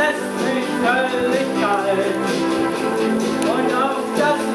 lässt mich völlig kalt. Und auf das